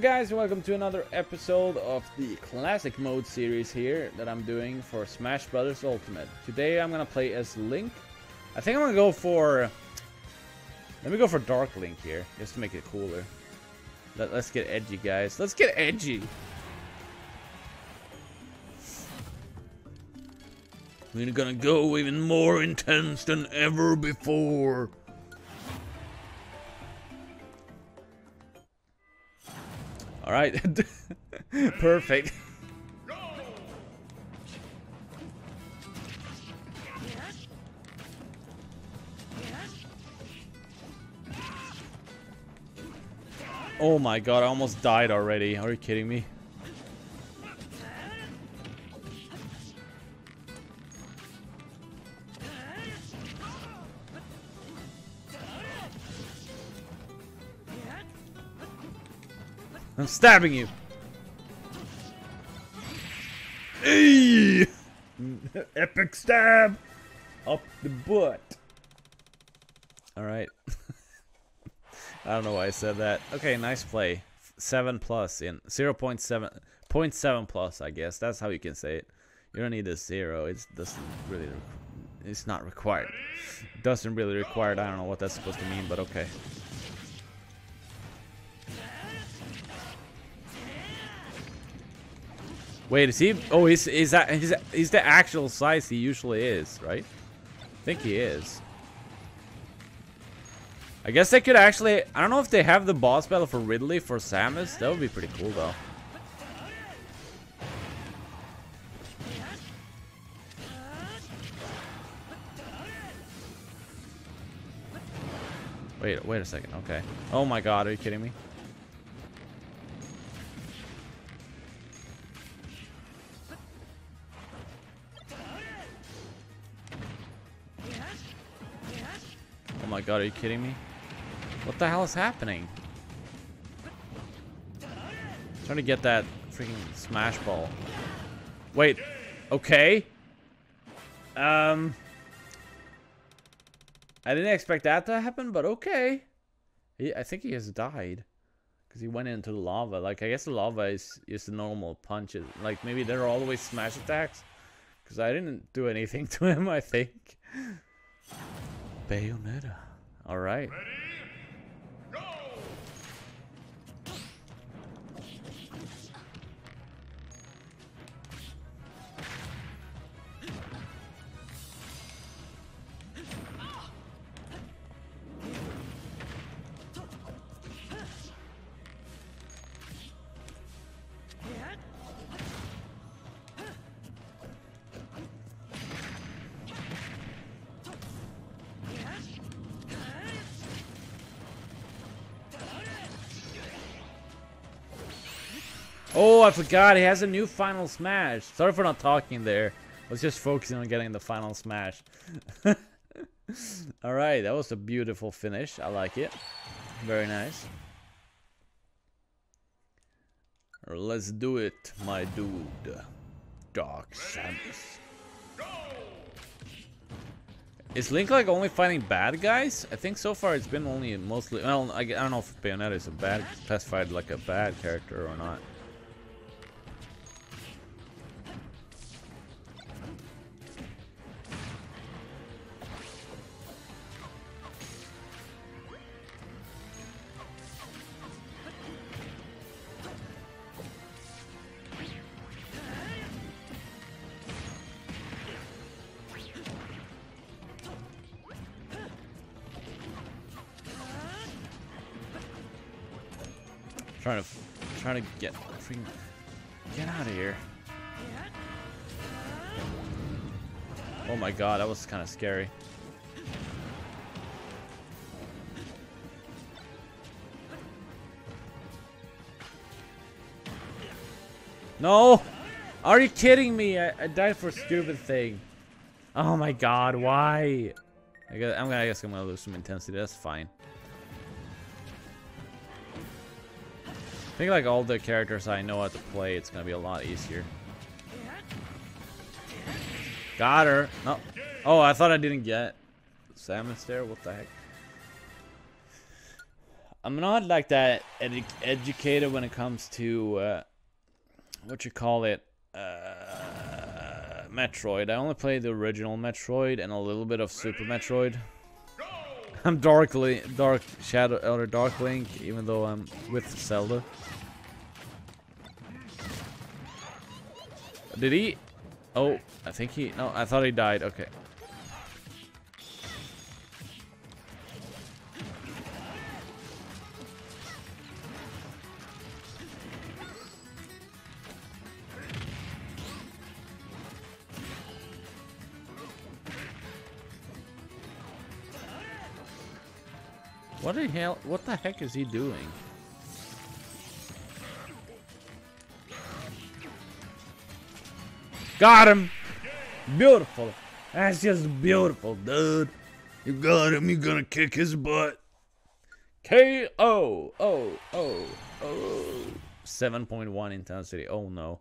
up, guys? Welcome to another episode of the Classic Mode series here that I'm doing for Smash Bros. Ultimate. Today I'm gonna play as Link. I think I'm gonna go for... Let me go for Dark Link here, just to make it cooler. Let's get edgy, guys. Let's get edgy! We're gonna go even more intense than ever before. All right, perfect. Oh my god, I almost died already. Are you kidding me? I'm stabbing you. Hey! Epic stab up the butt. All right. I don't know why I said that. Okay, nice play. 7+ in 0.7 plus. I guess that's how you can say it. You don't need a zero. It doesn't really. It's not required. It doesn't really required. I don't know what that's supposed to mean, but okay. Wait, is he? Oh, is the actual size he usually is, right? I think he is. I guess they could actually. I don't know if they have the boss battle for Ridley for Samus. That would be pretty cool, though. Wait a second. Okay. Oh my God, are you kidding me? Oh my god, are you kidding me? What the hell is happening? I'm trying to get that freaking smash ball. Wait, okay. I didn't expect that to happen, but okay. I think he has died. Because he went into the lava. Like, I guess the lava is the normal punches. Like, maybe they're always smash attacks. Because I didn't do anything to him, I think. Bayonetta. All right. Ready, go. Oh, I forgot he has a new final smash. Sorry for not talking there. I was just focusing on getting the final smash. All right, that was a beautiful finish. I like it. Very nice. Let's do it, my dude. Dark Samus. Is Link like only fighting bad guys? I think so far it's been only mostly. Well, I don't know if Bayonetta is a bad classified like a bad character or not. Trying to get freaking out of here. Oh my god, that was kind of scary. No, are you kidding me? I died for a stupid thing. Oh my god, why? I guess I'm gonna lose some intensity. That's fine. I think like all the characters I know how to play, it's gonna be a lot easier. Got her. No. Oh, I thought I didn't get Samus there. What the heck? I'm not like that educated when it comes to Metroid. I only played the original Metroid and a little bit of Super Metroid. I'm Dark Link, even though I'm with Zelda. Did he? Oh, I think he. No, I thought he died. Okay. What the hell? What the heck is he doing? Got him! Beautiful. That's just beautiful, dude. You got him. You're gonna kick his butt. K.O. Oh, oh, oh. 7.1 intensity. Oh no.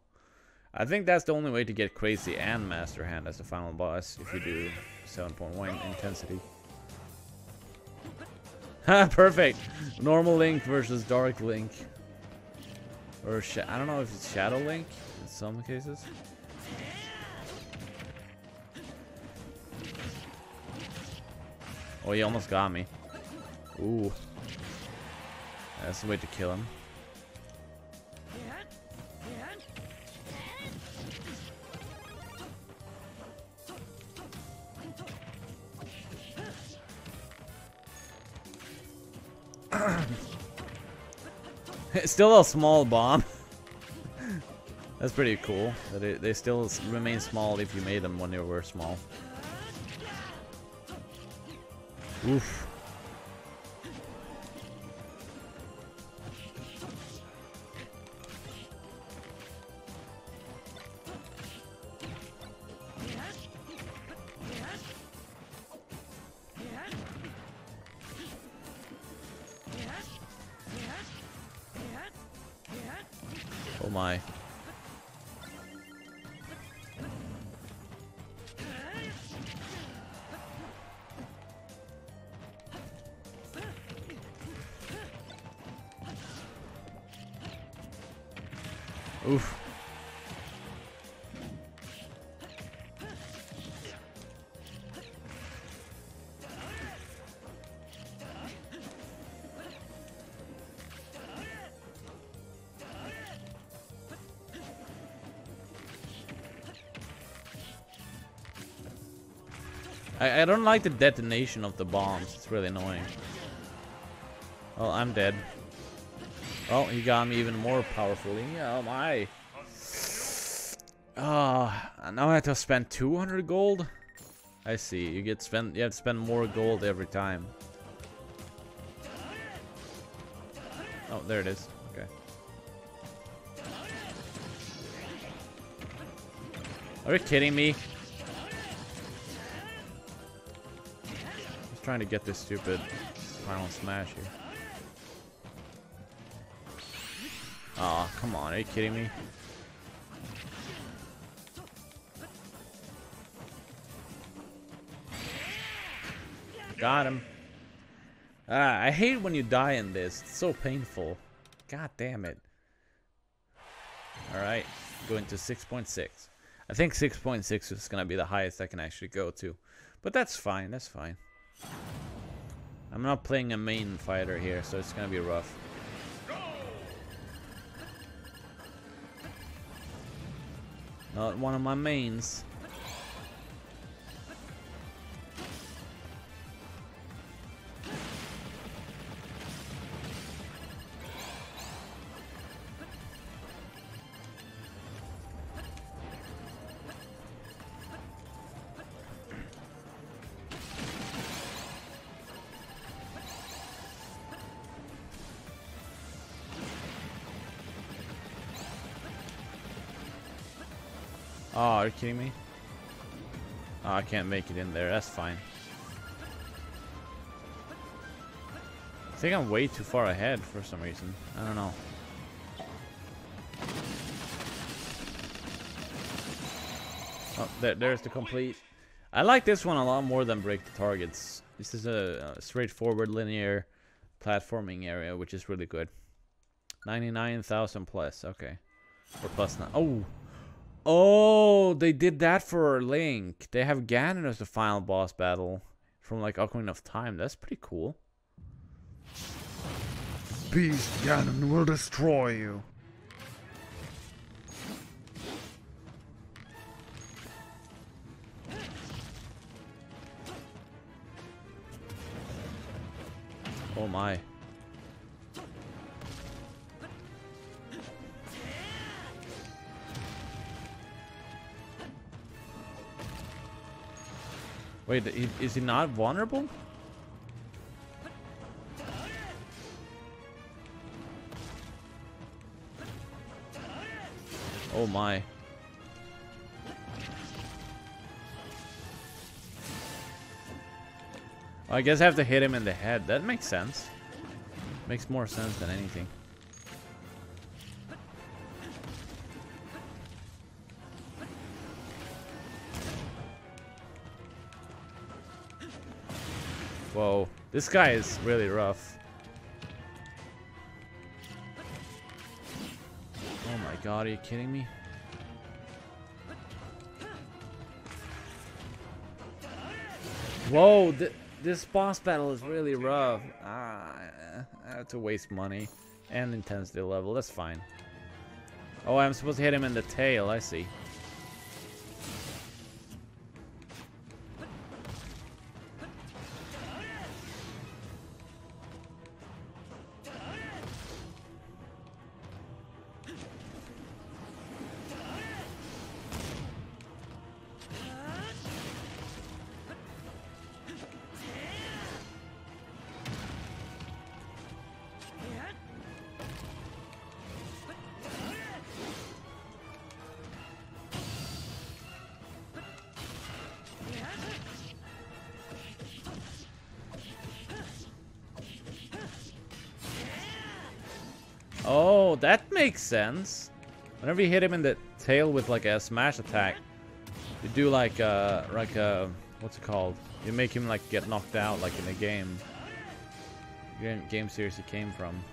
I think that's the only way to get Crazy and Master Hand as the final boss. If you do 7.1 intensity. Ha! Perfect. Normal Link versus Dark Link. Or I don't know if it's Shadow Link in some cases. Oh, he almost got me. Ooh. That's the way to kill him. It's still a small bomb. That's pretty cool. That they still remain small if you made them when they were small. Oof. Oh my. Oof. I don't like the detonation of the bombs. It's really annoying. Well, I'm dead. Oh, he got me even more powerfully. Oh my! Ah, now I have to spend 200 gold. I see. You have to spend more gold every time. Oh, there it is. Okay. Are you kidding me? I'm just trying to get this stupid final smash here. Aw, oh, come on, are you kidding me? Got him. Ah, I hate when you die in this. It's so painful. God damn it. Alright, going to 6.6. I think 6.6 is going to be the highest I can actually go to. But that's fine, that's fine. I'm not playing a main fighter here, so it's going to be rough. Not one of my mains. Oh, are you kidding me? Oh, I can't make it in there. That's fine. I think I'm way too far ahead for some reason. I don't know. Oh, there's the complete. I like this one a lot more than Break the Targets. This is a straightforward linear platforming area, which is really good. 99,000 plus. Okay. Or plus 9. Oh. Oh, they did that for Link. They have Ganon as the final boss battle from like Ocarina of Time. That's pretty cool. Beast Ganon will destroy you. Oh my. Wait, is he not vulnerable? Oh my. I guess I have to hit him in the head. That makes sense. Makes more sense than anything. Whoa. This guy is really rough. Oh my god, are you kidding me? Whoa, this boss battle is really rough. I have to waste money and intensity level. That's fine. Oh, I'm supposed to hit him in the tail. I see. Oh, that makes sense. Whenever you hit him in the tail with like a smash attack, you do like a what's it called? You make him like get knocked out, like in the game series he came from.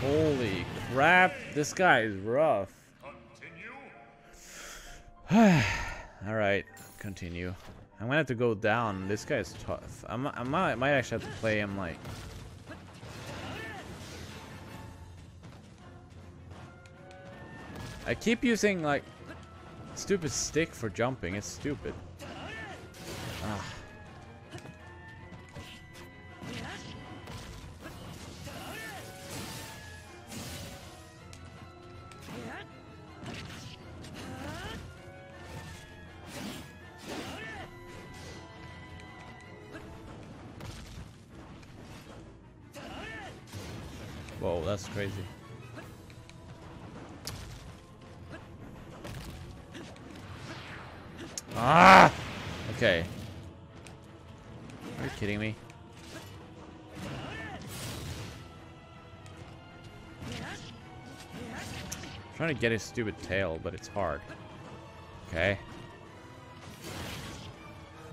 Holy crap, this guy is rough. Alright, continue. I'm gonna have to go down. This guy is tough. I might actually have to play him like... I keep using like... stupid stick for jumping, it's stupid. Ah. Whoa, that's crazy. Ah! Okay. Are you kidding me? I'm trying to get his stupid tail, but it's hard. Okay.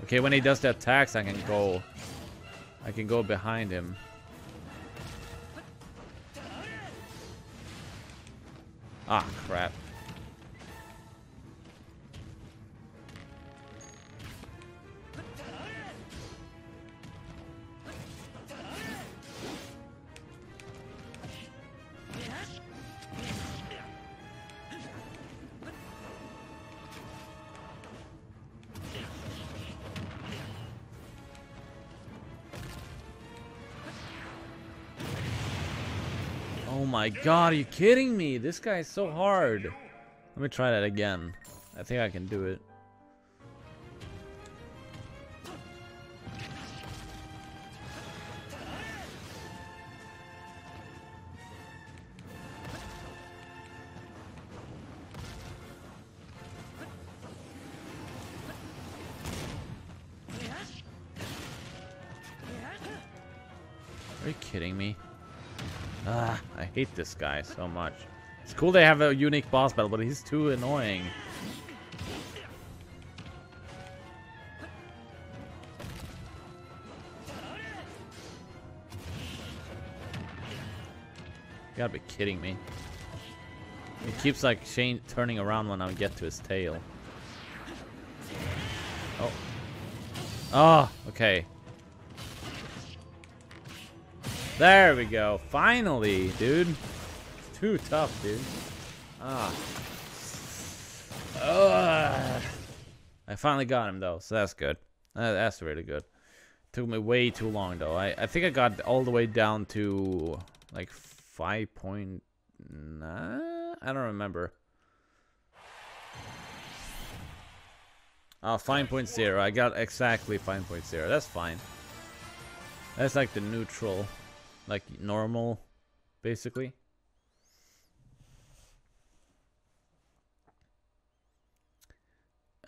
Okay, when he does the attacks, I can go behind him. Ah, crap. Oh my god, are you kidding me? This guy is so hard. Let me try that again. I think I can do it. Are you kidding me? Ah, I hate this guy so much. It's cool they have a unique boss battle, but he's too annoying. You gotta be kidding me. It keeps like turning around when I get to his tail. Oh. Oh, okay. There we go. Finally, dude. It's too tough, dude. Ah. Ugh. I finally got him, though, so that's good. That's really good. Took me way too long, though. I think I got all the way down to like 5.9. I don't remember. 5.0. I got exactly 5.0. That's fine. That's like the neutral, like normal, basically.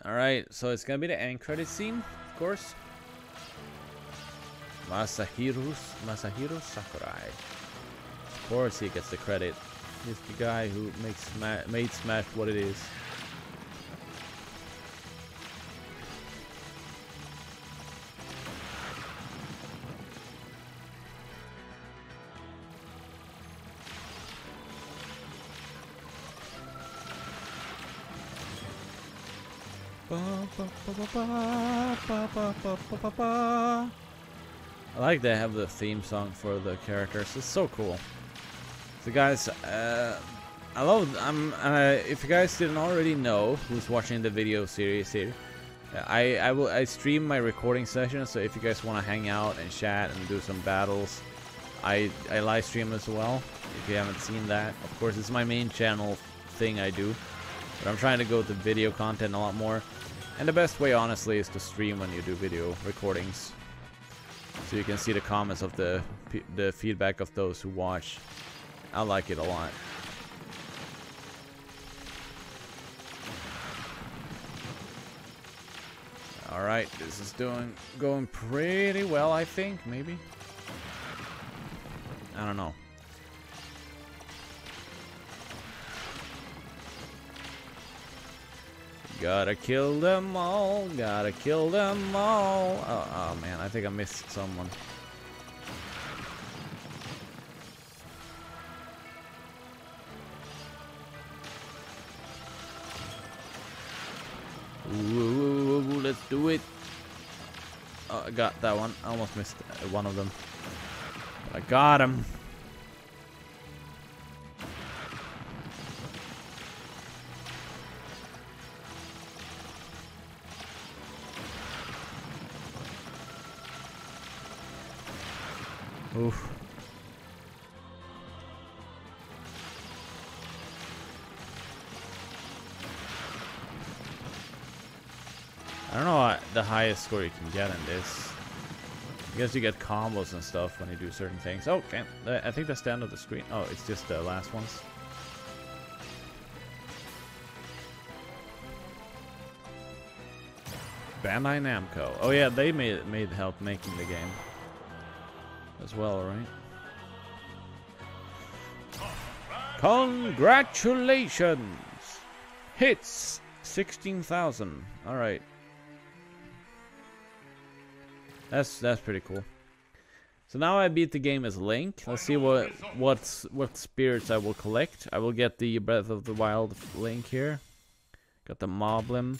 All right, so it's gonna be the end credit scene, of course. Masahiro Sakurai. Of course, he gets the credit. He's the guy who made Smash what it is. I like they have the theme song for the characters. It's so cool. So guys, I love. If you guys didn't already know, who's watching the video series here, I stream my recording sessions. So if you guys want to hang out and chat and do some battles, I live stream as well. If you haven't seen that, of course, it's my main channel thing I do. But I'm trying to go to video content a lot more. And the best way, honestly, is to stream when you do video recordings, so you can see the comments of the feedback of those who watch. I like it a lot. All right, this is going pretty well, I think. Maybe, I don't know. Gotta kill them all, gotta kill them all. Oh man, I think I missed someone. Ooh, let's do it. Oh, I got that one. I almost missed one of them. But I got him. Oof. I don't know what the highest score you can get in this. I guess you get combos and stuff when you do certain things. Oh, okay. I think that's the end of the screen. Oh, it's just the last ones. Bandai Namco. Oh yeah, they made help making the game as well, right? Congratulations! Hits 16,000. All right, that's pretty cool. So now I beat the game as Link. Let's see what spirits I will collect. I will get the Breath of the Wild Link here. Got the Moblin.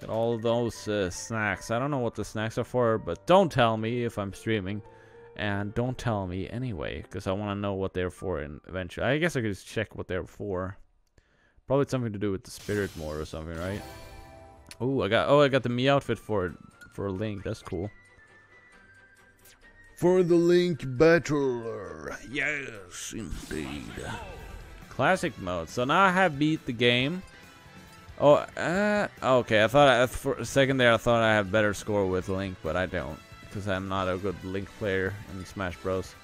Got all those snacks. I don't know what the snacks are for, but don't tell me if I'm streaming. And don't tell me anyway, because I want to know what they're for eventually. I guess I could just check what they're for. Probably something to do with the spirit more or something, right? Ooh, I got the Mii outfit for Link. That's cool. For the Link Battler. Yes, indeed. Classic mode. So now I have beat the game. Oh, okay. I thought for a second there I thought I had better score with Link, but I don't, because I'm not a good Link player in Smash Bros.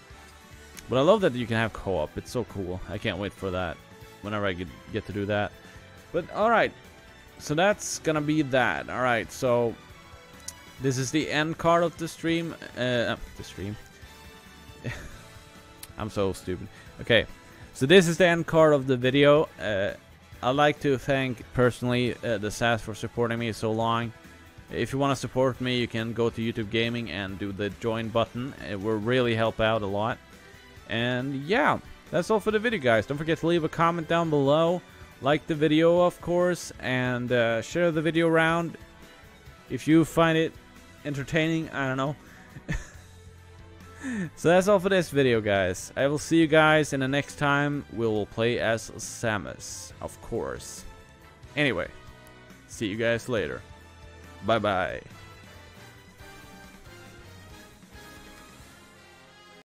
But I love that you can have co-op. It's so cool. I can't wait for that. Whenever I get to do that. But all right, so that's gonna be that. All right, so this is the end card of the stream. I'm so stupid. Okay, so this is the end card of the video. I'd like to thank personally the SAS for supporting me so long. If you want to support me, you can go to YouTube Gaming and do the join button. It will really help out a lot. And yeah, that's all for the video, guys. Don't forget to leave a comment down below. Like the video, of course, and share the video around if you find it entertaining. I don't know. So that's all for this video, guys. I will see you guys in the next time. We will play as Samus, of course. Anyway, see you guys later. Bye-bye.